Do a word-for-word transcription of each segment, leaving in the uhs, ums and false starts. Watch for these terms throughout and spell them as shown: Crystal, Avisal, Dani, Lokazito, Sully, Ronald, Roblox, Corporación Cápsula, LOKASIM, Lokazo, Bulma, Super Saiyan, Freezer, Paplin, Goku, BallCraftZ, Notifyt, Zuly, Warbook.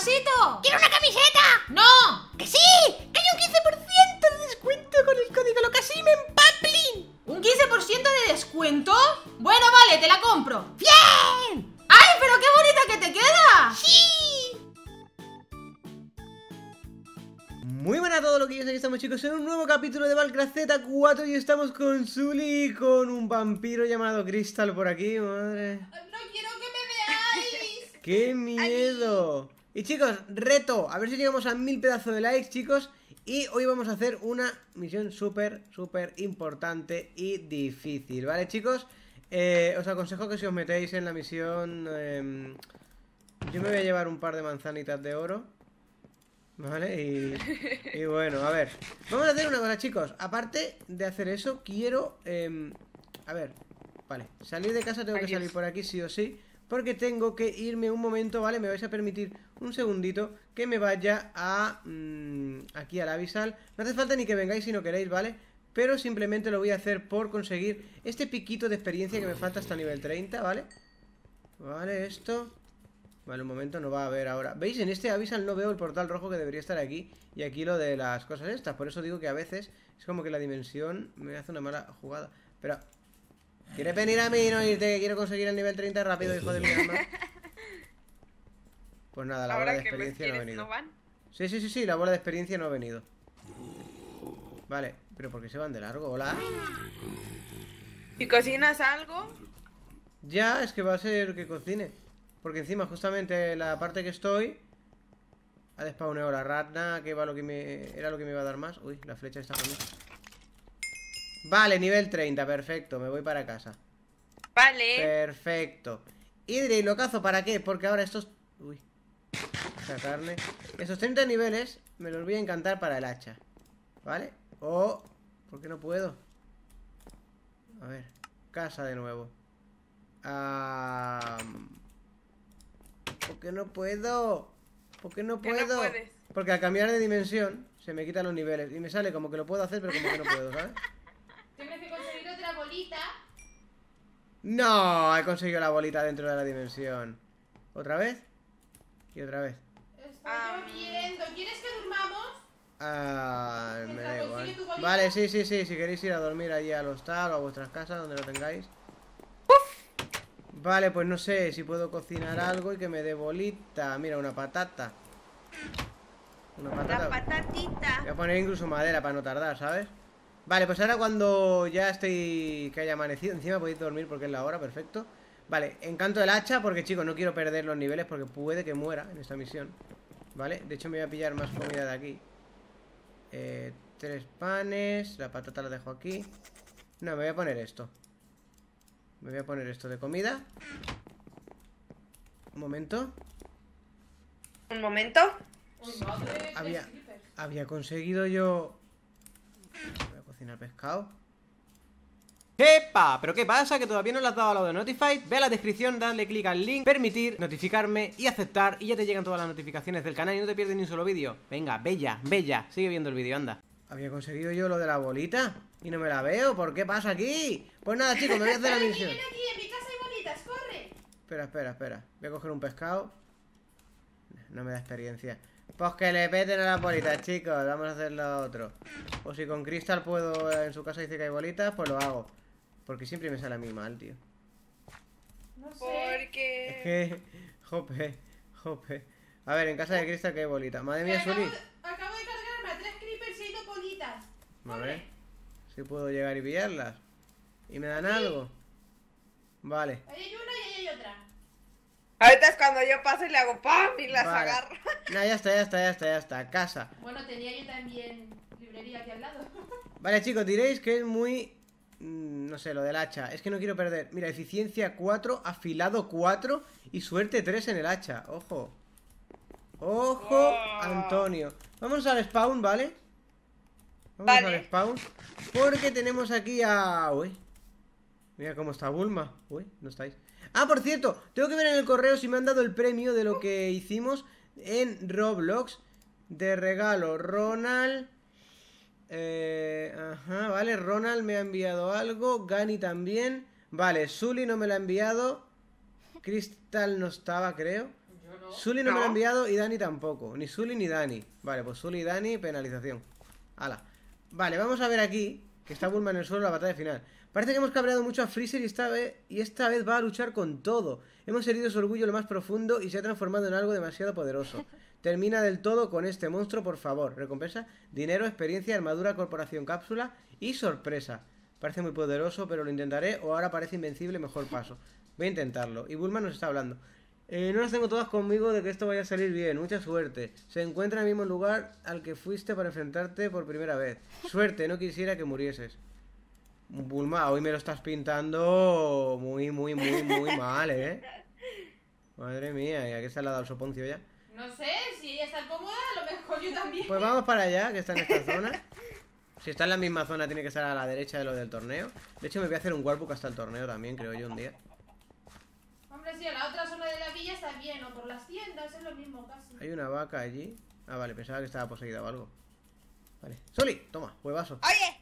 Locasito! ¡Quiero una camiseta! ¡No! ¡Que sí! ¡Que hay un quince por ciento de descuento con el código LOKASIM en Paplin! ¿Un quince por ciento de descuento? Bueno, vale, te la compro. ¡Bien! ¡Ay, pero qué bonita que te queda! ¡Sí! Muy buenas a todos los que yo soy, estamos chicos en un nuevo capítulo de BallCraftZ cuatro y estamos con Zuly y con un vampiro llamado Crystal por aquí, madre. ¡No quiero que me veáis! ¡Qué miedo! Ay. Y chicos, reto, a ver si llegamos a mil pedazos de likes, chicos. Y hoy vamos a hacer una misión súper, súper importante y difícil, ¿vale, chicos? Eh, os aconsejo que si os metéis en la misión... Eh, yo me voy a llevar un par de manzanitas de oro, ¿vale? Y, y bueno, a ver, vamos a hacer una cosa, chicos. Aparte de hacer eso, quiero... Eh, a ver, vale, salir de casa tengo Adiós. que salir por aquí sí o sí, porque tengo que irme un momento, ¿vale? Me vais a permitir un segundito que me vaya a... Mmm, aquí al Avisal. No hace falta ni que vengáis si no queréis, ¿vale? Pero simplemente lo voy a hacer por conseguir este piquito de experiencia que me falta hasta nivel treinta, ¿vale? Vale, esto... Vale, un momento, no va a haber ahora. ¿Veis? En este Avisal no veo el portal rojo que debería estar aquí. Y aquí lo de las cosas estas. Por eso digo que a veces es como que la dimensión me hace una mala jugada. Pero... ¿Quieres venir a mí, no irte? Que quiero conseguir el nivel treinta rápido, hijo de mi alma. Pues nada, la bola de experiencia no ha venido. Sí, sí, sí, sí, la bola de experiencia no ha venido. Vale, pero ¿por qué se van de largo? Hola. ¿Y cocinas algo? Ya, es que va a ser que cocine. Porque encima, justamente, la parte que estoy ha despawneado la ratna, que, iba lo que me... era lo que me iba a dar más. Uy, la flecha está conmigo. Vale, nivel treinta, perfecto, me voy para casa. Vale. Perfecto. Y diréis, Lokazo, ¿para qué? Porque ahora estos... Uy, esta carne. Esos treinta niveles me los voy a encantar para el hacha, ¿vale? O... ¿Por qué no puedo? A ver, casa de nuevo. Ah... ¿Por qué no puedo? ¿Por qué no puedo? No puedes. Porque al cambiar de dimensión se me quitan los niveles. Y me sale como que lo puedo hacer, pero como que no puedo, ¿sabes? Tienes que conseguir otra bolita. No, he conseguido la bolita dentro de la dimensión. ¿Otra vez? Y otra vez. Está lloviendo. ¿Quieres que durmamos? Ah, me da igual. Vale, sí, sí, sí. Si queréis ir a dormir allí al hostal o a vuestras casas, donde lo tengáis. Vale, pues no sé si puedo cocinar algo y que me dé bolita. Mira, una patata. Una patata. La patatita. Voy a poner incluso madera para no tardar, ¿sabes? Vale, pues ahora cuando ya estoy... Que haya amanecido. Encima podéis dormir porque es la hora, perfecto. Vale, encanto el hacha porque, chicos, no quiero perder los niveles porque puede que muera en esta misión. Vale, de hecho me voy a pillar más comida de aquí. Eh, tres panes. La patata la dejo aquí. No, me voy a poner esto. Me voy a poner esto de comida. Un momento. Un momento. Había, había conseguido yo... Voy a cocinar pescado. ¡Epa! ¿Pero qué pasa? ¿Que todavía no le has dado a lo de Notify? Ve a la descripción, dale clic al link, permitir, notificarme y aceptar. Y ya te llegan todas las notificaciones del canal y no te pierdes ni un solo vídeo. Venga, bella, bella. Sigue viendo el vídeo, anda. Había conseguido yo lo de la bolita y no me la veo. ¿Por qué pasa aquí? Pues nada, chicos, me voy a hacer la misión. Ven aquí, en mi casa hay bolitas, corre. Espera, espera, espera. Voy a coger un pescado. No me da experiencia. Pues que le peten a las bolitas, chicos. Vamos a hacer lo otro. O si con Crystal puedo, en su casa dice que hay bolitas, pues lo hago. Porque siempre me sale a mí mal, tío. No sé. ¿Por qué? Es que... Jope, jope. A ver, en casa de Crystal que hay bolitas. Madre mía, Sully. Acabo de cargarme a tres creepers y hay dos bolitas. A ver si puedo llegar y pillarlas. ¿Y me dan sí. algo? Vale. Ahí hay una y ahí hay otra. Ahorita es cuando yo paso y le hago ¡pam! Y las vale. agarro. No, ya está, ya está, ya está, ya está. Casa. Bueno, tenía yo también librería aquí al lado. Vale, chicos, diréis que es muy... No sé, lo del hacha. Es que no quiero perder. Mira, eficiencia cuatro, afilado cuatro y suerte tres en el hacha. Ojo. Ojo, wow. Antonio. Vamos al spawn, ¿vale? Vamos vale. al spawn. Porque tenemos aquí a... Uy. Mira cómo está Bulma. Uy, no estáis. Ah, por cierto, tengo que ver en el correo si me han dado el premio de lo que hicimos en Roblox. De regalo, Ronald. Eh, ajá, vale, Ronald me ha enviado algo. Gani también. Vale, Sully no me la ha enviado. Crystal no estaba, creo. Yo no. Zuly no, no me lo ha enviado y Dani tampoco. Ni Zuly ni Dani. Vale, pues Zuly y Dani, penalización. Ala. Vale, vamos a ver aquí que está Bulma en el suelo en la batalla final. Parece que hemos cabreado mucho a Freezer y esta vez, y esta vez va a luchar con todo. Hemos herido su orgullo lo más profundo y se ha transformado en algo demasiado poderoso. Termina del todo con este monstruo, por favor. Recompensa, dinero, experiencia, armadura, corporación cápsula y sorpresa. Parece muy poderoso, pero lo intentaré. O ahora parece invencible, mejor paso. Voy a intentarlo. Y Bulma nos está hablando. Eh, no las tengo todas conmigo de que esto vaya a salir bien. Mucha suerte. Se encuentra en el mismo lugar al que fuiste para enfrentarte por primera vez. Suerte, no quisiera que murieses. Bulma, hoy me lo estás pintando muy, muy, muy, muy mal, ¿eh? Madre mía, ¿y a qué se le ha dado el soponcio ya? No sé, si ella está cómoda, a lo mejor yo también. Pues vamos para allá, que está en esta zona. Si está en la misma zona, tiene que estar a la derecha de lo del torneo. De hecho, me voy a hacer un Warbook hasta el torneo también, creo yo, un día. Hombre, sí, a la otra zona de la villa está bien, o por las tiendas, es lo mismo casi. Hay una vaca allí. Ah, vale, pensaba que estaba poseída o algo. Vale. ¡Sully! Toma, huevazo. ¡Oye!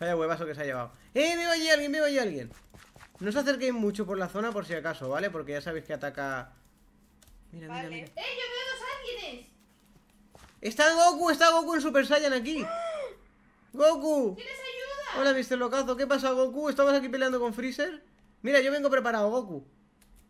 Vaya huevazo que se ha llevado. ¡Eh! ¡Veo allí alguien! ¡Veo allí alguien! No os acerquéis mucho por la zona por si acaso, ¿vale? Porque ya sabéis que ataca... Mira, vale. mira, mira. ¡Eh! ¡Yo veo dos alguienes! ¡Está Goku! ¡Está Goku en Super Saiyan aquí! ¡Goku! ¿Tienes ayuda? Hola, mister Lokazo. ¿Qué pasa, Goku? ¿Estabas aquí peleando con Freezer? Mira, yo vengo preparado, Goku.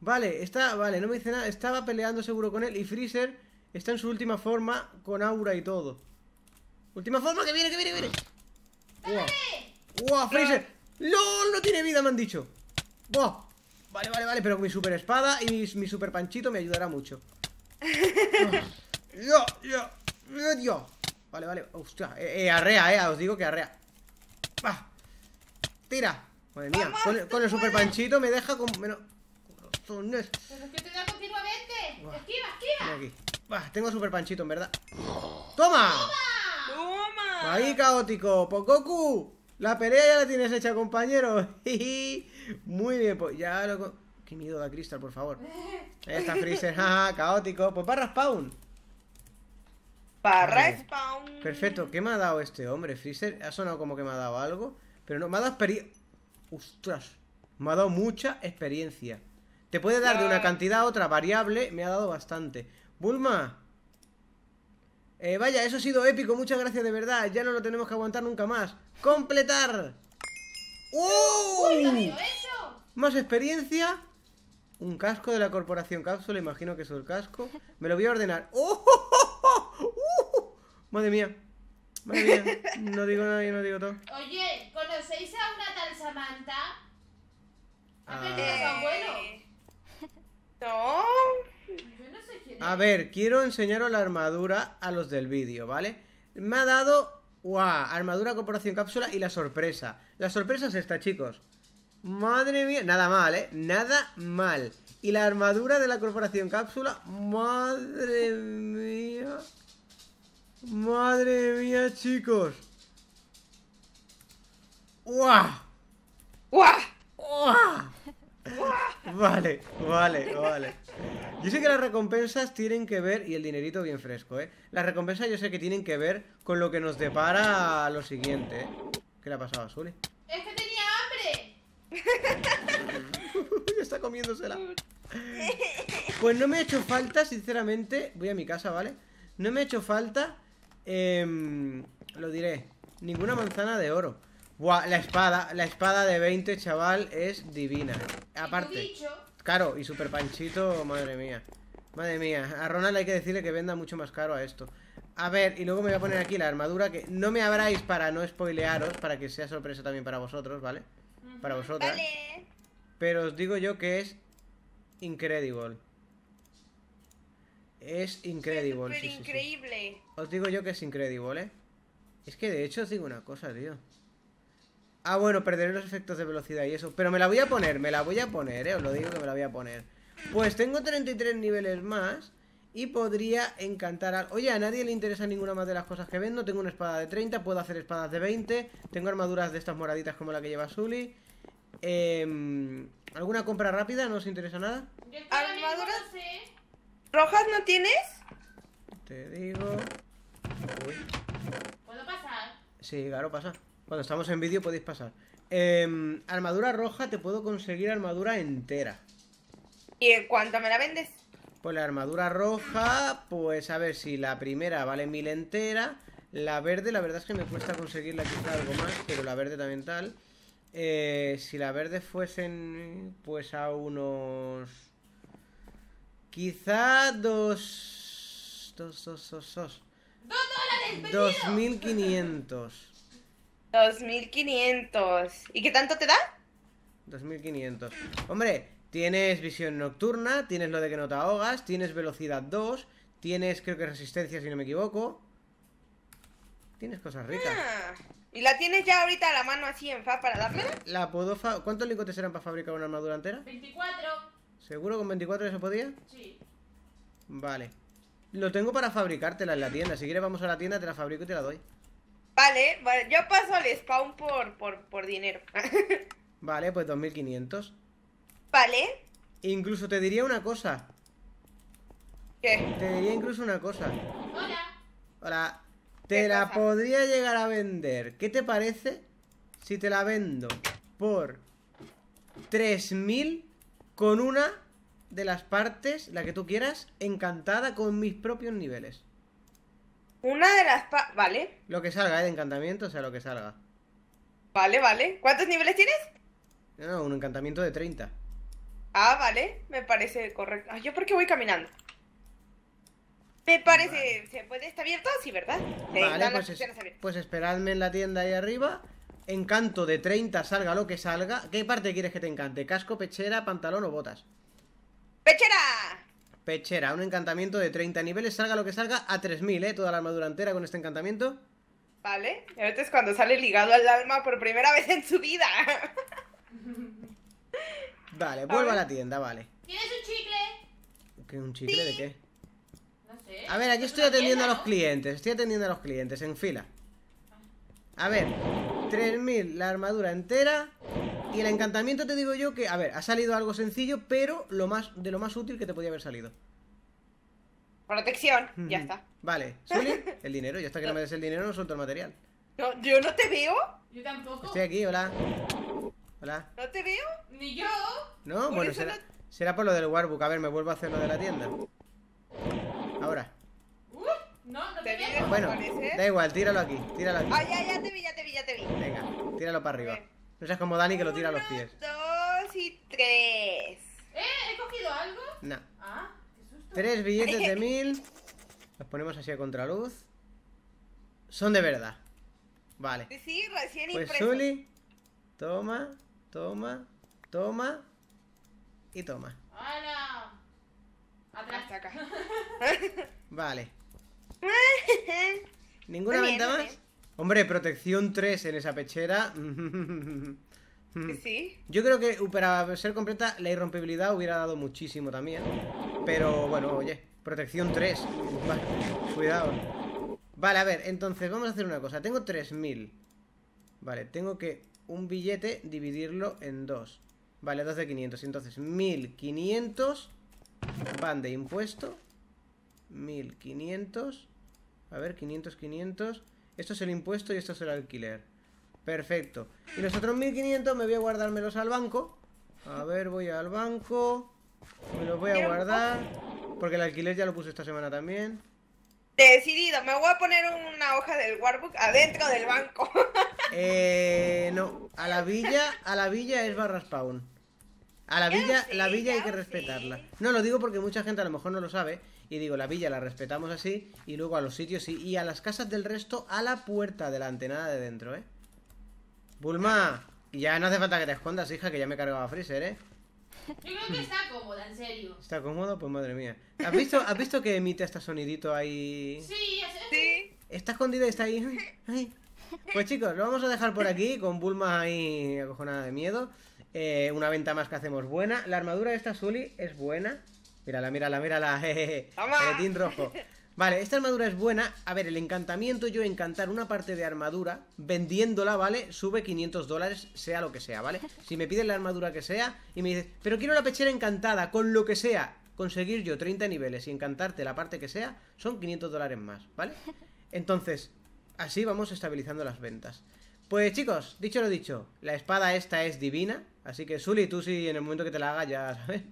Vale, está... Vale, no me dice nada. Estaba peleando seguro con él y Freezer está en su última forma con aura y todo. ¡Última forma! ¡Que viene, que viene, que viene! ¡Dale! ¡Wow! ¡Wow, Freezer! ¡Lol! No tiene vida, me han dicho. ¡Wow! Vale, vale, vale, pero mi super espada y mi, mi super panchito me ayudará mucho. ¡Yo, yo, yo, yo! Vale, vale, hostia, eh, eh, arrea, eh, os digo que arrea. ¡Pah! ¡Tira! Madre mía, Vamos, con, el, con el super panchito me deja con menos corazones. Pero es que te da continuamente. Wow. ¡Esquiva, esquiva! Aquí. Bah, tengo super panchito, en verdad. ¡Toma! ¡Toma! ¡Toma! Ahí, caótico. Pues Goku, la pelea ya la tienes hecha, compañero. Muy bien, pues ya lo... Qué miedo da Crystal, por favor. Ahí está Freezer, jaja, caótico. Pues barra spawn. Barra spawn. Perfecto, ¿qué me ha dado este hombre, Freezer? Ha sonado como que me ha dado algo. Pero no, me ha dado experiencia. Ostras, me ha dado mucha experiencia. Te puede dar de una cantidad a otra variable, me ha dado bastante. Bulma. Eh, vaya, eso ha sido épico, muchas gracias de verdad. Ya no lo tenemos que aguantar nunca más. ¡Completar! ¡Oh! ¡Uy, no digo eso! Más experiencia. Un casco de la corporación cápsula, imagino que es el casco. Me lo voy a ordenar. ¡Oh! ¡Uh! Madre mía. Madre mía. No digo nada y no digo todo. Oye, ¿conocéis a una tal Samantha? ¿Ha perdido a su abuelo? No. Yo no sé quién es. A ver, quiero enseñaros la armadura a los del vídeo, ¿vale? Me ha dado... ¡Guau! Wow, armadura, corporación, cápsula y la sorpresa. La sorpresa es esta, chicos. Madre mía, nada mal, ¿eh? Nada mal. Y la armadura de la corporación cápsula, madre mía. Madre mía, chicos. ¡Guau! ¡Guau! ¡Guau! Vale, vale, vale. Yo sé que las recompensas tienen que ver, y el dinerito bien fresco, ¿eh? Las recompensas yo sé que tienen que ver con lo que nos depara lo siguiente, ¿eh? ¿Qué le ha pasado a Zuly? ¡Es que tenía hambre! Ya está comiéndosela. Pues no me ha hecho falta, sinceramente. Voy a mi casa, ¿vale? No me ha hecho falta, eh, lo diré, ninguna manzana de oro. Buah, la espada, la espada de veinte, chaval, es divina. Aparte... Caro, y super panchito, madre mía. Madre mía, a Ronald hay que decirle que venda mucho más caro a esto. A ver, y luego me voy a poner aquí la armadura que no me abráis para no spoilearos, para que sea sorpresa también para vosotros, ¿vale? Uh-huh. Para vosotras. Vale. Pero os digo yo que es incredible. Es incredible. Es sí, sí, increíble. Sí. Os digo yo que es incredible, ¿eh? Es que de hecho os digo una cosa, tío. Ah, bueno, perderé los efectos de velocidad y eso. Pero me la voy a poner, me la voy a poner, eh. Os lo digo que me la voy a poner. Pues tengo treinta y tres niveles más y podría encantar a... Oye, a nadie le interesa ninguna más de las cosas que vendo. Tengo una espada de treinta, puedo hacer espadas de veinte. Tengo armaduras de estas moraditas como la que lleva Zuly. eh, ¿Alguna compra rápida? ¿No os interesa nada? ¿Armaduras rojas no tienes? Te digo... Uy. ¿Puedo pasar? Sí, claro, pasa. Cuando estamos en vídeo podéis pasar. Eh, armadura roja, te puedo conseguir armadura entera. ¿Y en cuánto me la vendes? Pues la armadura roja, pues a ver si la primera vale mil entera. La verde, la verdad es que me cuesta conseguirla quizá algo más, pero la verde también tal. Eh, si la verde fuesen, pues a unos... Quizá dos... Dos, dos, dos, dos. ¡Dos dólares! dos mil quinientos. dos mil quinientos. ¿Y qué tanto te da? dos mil quinientos. Hombre, tienes visión nocturna, tienes lo de que no te ahogas, tienes velocidad dos, tienes creo que resistencia si no me equivoco. Tienes cosas ricas. Ah, ¿y la tienes ya ahorita a la mano así en fa para darle? La puedo fa... ¿Cuántos lingotes eran para fabricar una armadura entera? veinticuatro. ¿Seguro con veinticuatro eso podía? Sí. Vale. Lo tengo para fabricártela en la tienda. Si quieres vamos a la tienda, te la fabrico y te la doy. Vale, vale. Yo paso al spawn por, por, por dinero. Vale, pues dos mil quinientos. Vale. Incluso te diría una cosa. ¿Qué? Te diría incluso una cosa. Hola. Hola. Te la cosa? podría llegar a vender. ¿Qué te parece si te la vendo por tres mil? Con una de las partes, la que tú quieras, encantada con mis propios niveles. Una de las partes... Vale. Lo que salga, ¿eh? De encantamiento, o sea, lo que salga. Vale, vale. ¿Cuántos niveles tienes? No, no, un encantamiento de treinta. Ah, vale. Me parece correcto. Ay, ¿yo por qué voy caminando? Me parece... Vale. ¿Se puede? ¿Está abierto? Sí, ¿verdad? Sí, vale, pues, es... pues esperadme en la tienda ahí arriba... Encanto de treinta, salga lo que salga. ¿Qué parte quieres que te encante? ¿Casco, pechera, pantalón o botas? ¡Pechera! Pechera, un encantamiento de treinta niveles. Salga lo que salga a tres mil, ¿eh? Toda la armadura entera con este encantamiento. Vale, este es cuando sale ligado al alma por primera vez en su vida. Vale, vuelvo a, a la tienda, vale. ¿Tienes un chicle? ¿Qué, un chicle sí. de qué? No sé. A ver, aquí estoy atendiendo tienda, ¿no? a los clientes. Estoy atendiendo a los clientes, en fila. A ver... tres mil la armadura entera. Y el encantamiento te digo yo que, a ver, ha salido algo sencillo, pero lo más de lo más útil que te podía haber salido. Protección, mm-hmm. ya está. Vale, Sully, el dinero, ya está que no me des el dinero, no suelto el material. No, yo no te veo. Yo tampoco. Estoy aquí, hola. Hola. No te veo, ni yo. No, por bueno, será, no... será por lo del Warbook. A ver, me vuelvo a hacer lo de la tienda. Ahora. No, no te vi. Bueno, da igual, tíralo aquí, tíralo aquí. Ah, ya, ya te vi, ya te vi, ya te vi. Venga, tíralo para arriba. Bien. No seas como Dani que lo tira Uno, a los pies. Dos y tres. ¿Eh? ¿He cogido algo? No. Ah, qué susto. Tres billetes de mil. Los ponemos así a contraluz. Son de verdad. Vale. Sí, sí, recién impreso. Pues Sully, toma, toma, toma y toma. ¡Hala! Atrás, acá. Vale. ¿Ninguna venta más? Bien. Hombre, protección tres en esa pechera. Sí. Yo creo que para ser completa la irrompibilidad hubiera dado muchísimo también. Pero bueno, oye, protección tres. Vale, cuidado. Vale, a ver, entonces vamos a hacer una cosa. Tengo tres mil. Vale, tengo que un billete dividirlo en dos. Vale, dos de quinientos. Entonces, mil quinientos van de impuesto. mil quinientos. A ver, quinientos, quinientos. Esto es el impuesto y esto es el alquiler. Perfecto. Y los otros mil quinientos me voy a guardármelos al banco. A ver, voy al banco. Me los voy a guardar. Porque el alquiler ya lo puse esta semana también. Decidido, me voy a poner una hoja del Warbook adentro del banco. Eh, no, a la villa, a la villa es barra spawn. A la villa, sí, la villa hay que respetarla. Sí. No, lo digo porque mucha gente a lo mejor no lo sabe. Y digo, la villa la respetamos así. Y luego a los sitios sí. Y a las casas del resto, a la puerta delante, nada de dentro, ¿eh? Bulma, ya no hace falta que te escondas, hija, que ya me cargaba a Freezer, ¿eh? Yo creo que está cómoda, en serio. ¿Está cómodo? Pues madre mía. ¿Has visto, ¿has visto que emite este sonidito ahí? Sí, sí. Está escondida y está ahí. Ay. Pues chicos, lo vamos a dejar por aquí. Con Bulma ahí acojonada de miedo. Eh, una venta más que hacemos buena. La armadura de esta Sully es buena. Mírala, mírala, mírala, jejeje, jetín rojo. Vale, esta armadura es buena. A ver, el encantamiento, yo encantar una parte de armadura, vendiéndola, ¿vale? Sube quinientos dólares, sea lo que sea, ¿vale? Si me piden la armadura que sea y me dices, pero quiero la pechera encantada, con lo que sea, conseguir yo treinta niveles y encantarte la parte que sea, son quinientos dólares más, ¿vale? Entonces, así vamos estabilizando las ventas. Pues chicos, dicho lo dicho, la espada esta es divina. Así que Sully, tú sí, en el momento que te la hagas ya sabes.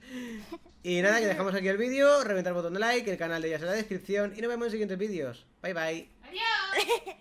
Y nada, que dejamos aquí el vídeo. Reventar el botón de like, el canal de ellas en la descripción. Y nos vemos en siguientes vídeos. Bye bye. Adiós.